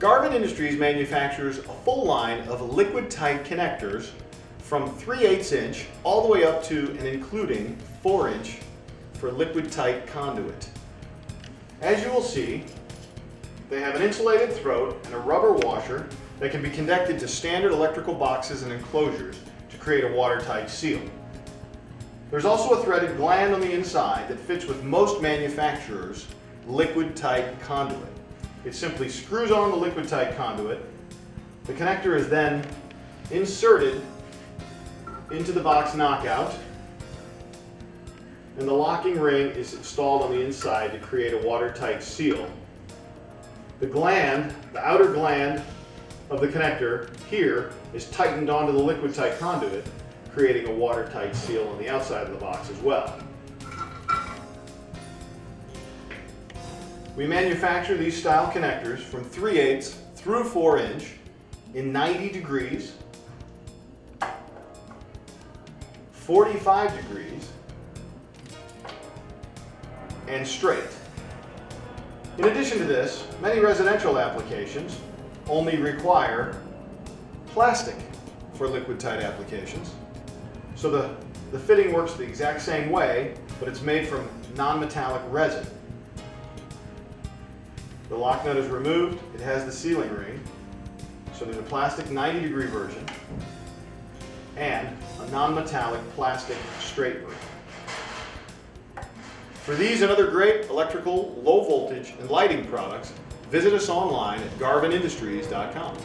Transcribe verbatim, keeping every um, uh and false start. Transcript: Garvin Industries manufactures a full line of liquid tight connectors from three eighths inch all the way up to and including four inch for liquid tight conduit. As you will see, they have an insulated throat and a rubber washer that can be connected to standard electrical boxes and enclosures to create a watertight seal. There's also a threaded gland on the inside that fits with most manufacturers' liquid-tight conduit. It simply screws on the liquid-tight conduit. The connector is then inserted into the box knockout, and the locking ring is installed on the inside to create a watertight seal. The gland, the outer gland of the connector here, is tightened onto the liquid-tight conduit, creating a watertight seal on the outside of the box as well. We manufacture these style connectors from three eighths through four inch in ninety degrees, forty-five degrees, and straight. In addition to this, many residential applications only require plastic for liquid tight applications. So the, the fitting works the exact same way, but it's made from non-metallic resin. The lock nut is removed, it has the sealing ring, so there's a plastic ninety degree version and a non-metallic plastic straight version. For these and other great electrical, low voltage, and lighting products, visit us online at garvin industries dot com.